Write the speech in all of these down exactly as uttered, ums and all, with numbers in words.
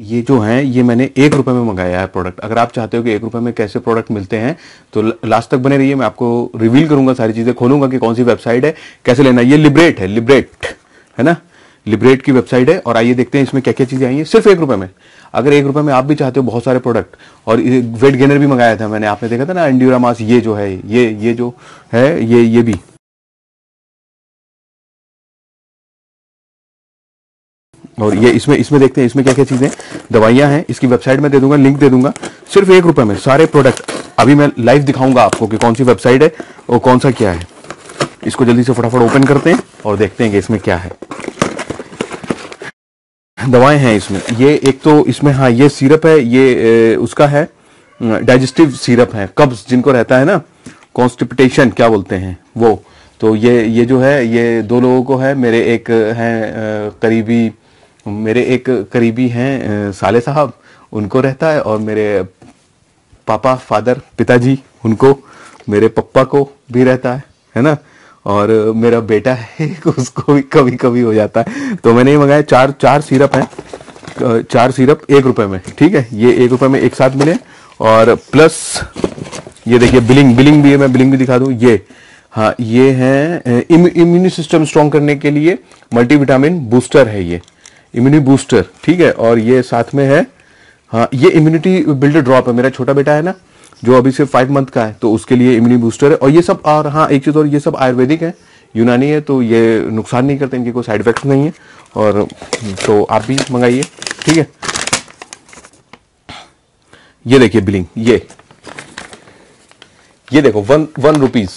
ये जो हैं ये मैंने एक रुपये में मंगाया है प्रोडक्ट। अगर आप चाहते हो कि एक रुपये में कैसे प्रोडक्ट मिलते हैं तो लास्ट तक बने रहिए, मैं आपको रिवील करूंगा, सारी चीज़ें खोलूंगा कि कौन सी वेबसाइट है, कैसे लेना। ये लिब्रेट है, लिब्रेट है ना, लिब्रेट की वेबसाइट है। और आइए देखते हैं इसमें क्या क्या चीज़ें आई हैं सिर्फ एक रुपये में। अगर एक रुपये में आप भी चाहते हो बहुत सारे प्रोडक्ट, और वेट गेनर भी मंगाया था मैंने, आपने देखा था ना एंड्यूरा मास, ये जो है ये ये जो है ये ये भी और ये इसमें इसमें देखते हैं इसमें क्या क्या चीज़ें, दवाइयाँ हैं। इसकी वेबसाइट में दे दूंगा, लिंक दे दूंगा। सिर्फ एक रुपये में सारे प्रोडक्ट अभी मैं लाइव दिखाऊंगा आपको कि कौन सी वेबसाइट है और कौन सा क्या है। इसको जल्दी से फटाफट ओपन करते हैं और देखते हैं कि इसमें क्या है। दवाएँ हैं इसमें, ये एक तो इसमें हाँ ये सिरप है, ये उसका है डाइजेस्टिव सिरप है, कब्ज जिनको रहता है ना, कॉन्स्टिपेशन क्या बोलते हैं वो। तो ये ये जो है ये दो लोगों को है, मेरे एक हैं करीबी मेरे एक करीबी हैं साले साहब, उनको रहता है, और मेरे पापा फादर पिताजी उनको, मेरे पप्पा को भी रहता है है ना, और मेरा बेटा है उसको भी कभी कभी हो जाता है। तो मैंने ये मंगाया, चार चार सिरप हैं, चार सिरप एक रुपए में, ठीक है। ये एक रुपए में एक साथ मिले, और प्लस ये देखिए बिलिंग बिलिंग भी है, मैं बिलिंग भी दिखा दूँ। ये हाँ ये है इम, इम्यून सिस्टम स्ट्रॉन्ग करने के लिए मल्टीविटामिन बूस्टर है, ये इम्यूनिटी बूस्टर, ठीक है। और ये साथ में है हाँ ये इम्यूनिटी बिल्डर ड्रॉप है, मेरा छोटा बेटा है ना जो अभी सिर्फ फाइव मंथ का है, तो उसके लिए इम्यूनिटी बूस्टर है। और ये सब, और हाँ एक चीज़ और, ये सब आयुर्वेदिक है, यूनानी है, तो ये नुकसान नहीं करते, इनके कोई साइड इफेक्ट्स नहीं है। और तो आप भी मंगाइए, ठीक है। ये देखिए बिलिंग, ये ये देखो वन वन रुपीज़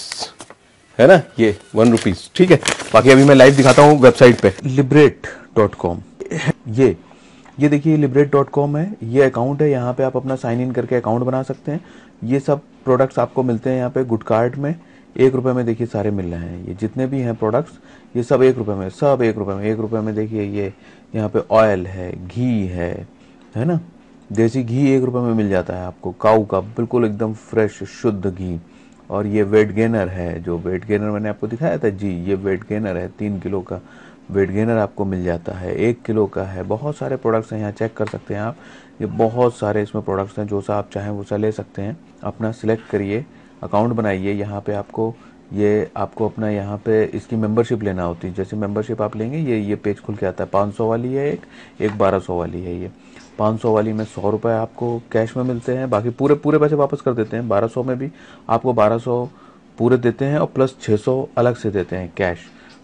है ना, ये वन रुपीज़, ठीक है। बाकी अभी मैं लाइव दिखाता हूँ वेबसाइट पे लिब्रेट डॉट कॉम। ये ये देखिए लिब्रेट डॉट कॉम है, ये अकाउंट है, यहाँ पे आप अपना साइन इन करके अकाउंट बना सकते हैं। ये सब प्रोडक्ट्स आपको मिलते हैं यहाँ पे गुड कार्ट में, एक रुपये में देखिए सारे मिल रहे हैं। ये जितने भी हैं प्रोडक्ट्स ये सब एक रुपये में, सब एक रुपये में, एक रुपये में देखिए। ये यहाँ पे ऑयल है, घी है, है ना, देसी घी एक रुपये में मिल जाता है आपको, काऊ का बिल्कुल एकदम फ्रेश शुद्ध घी। और ये वेट गेनर है, जो वेट गेनर मैंने आपको दिखाया था जी, ये वेट गेनर है, तीन किलो का वेट गेनर आपको मिल जाता है, एक किलो का है। बहुत सारे प्रोडक्ट्स हैं, यहाँ चेक कर सकते हैं आप, ये बहुत सारे इसमें प्रोडक्ट्स हैं, जो सा आप चाहें वो सा ले सकते हैं। अपना सिलेक्ट करिए, अकाउंट बनाइए। यहाँ पे आपको ये आपको अपना यहाँ पे इसकी मेंबरशिप लेना होती है, जैसे मेंबरशिप आप लेंगे ये ये पेज खुल के आता है, पाँच सौ वाली है एक, एक बारह सौ वाली है। ये पाँच सौ वाली में सौ रुपये आपको कैश में मिलते हैं, बाकी पूरे पूरे पैसे वापस कर देते हैं। बारह सौ में भी आपको बारह सौ पूरे देते हैं और प्लस छः सौ अलग से देते हैं कैश।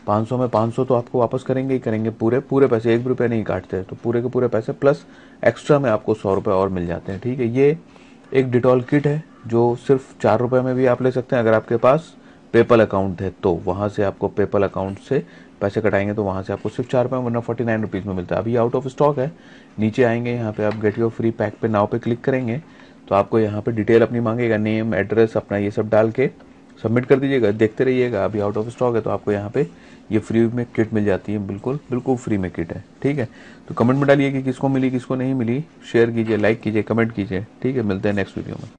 पाँच सौ में पाँच सौ तो आपको वापस करेंगे ही करेंगे, पूरे पूरे पैसे, एक रुपये नहीं काटते, तो पूरे के पूरे पैसे प्लस एक्स्ट्रा में आपको सौ रुपये और मिल जाते हैं, ठीक है। ये एक डिटॉल किट है जो सिर्फ चार रुपये में भी आप ले सकते हैं, अगर आपके पास पेपल अकाउंट है तो। वहाँ से आपको पेपल अकाउंट से पैसे कटाएंगे तो वहाँ से आपको सिर्फ चार रुपये वरना फोर्टी नाइन रुपीज़ में मिलता है। अभी आउट ऑफ स्टॉक है, नीचे आएंगे यहाँ पर आप गेट योर फ्री पैक पे नाव पे क्लिक करेंगे तो आपको यहाँ पर डिटेल अपनी मांगेगा, नेम एड्रेस अपना ये सब डाल के सबमिट कर दीजिएगा। देखते रहिएगा, अभी आउट ऑफ स्टॉक है तो आपको यहाँ पे ये फ्री में किट मिल जाती है, बिल्कुल बिल्कुल फ्री में किट है, ठीक है। तो कमेंट में डालिए कि किसको मिली किसको नहीं मिली, शेयर कीजिए, लाइक कीजिए, कमेंट कीजिए, ठीक है। मिलते हैं नेक्स्ट वीडियो में।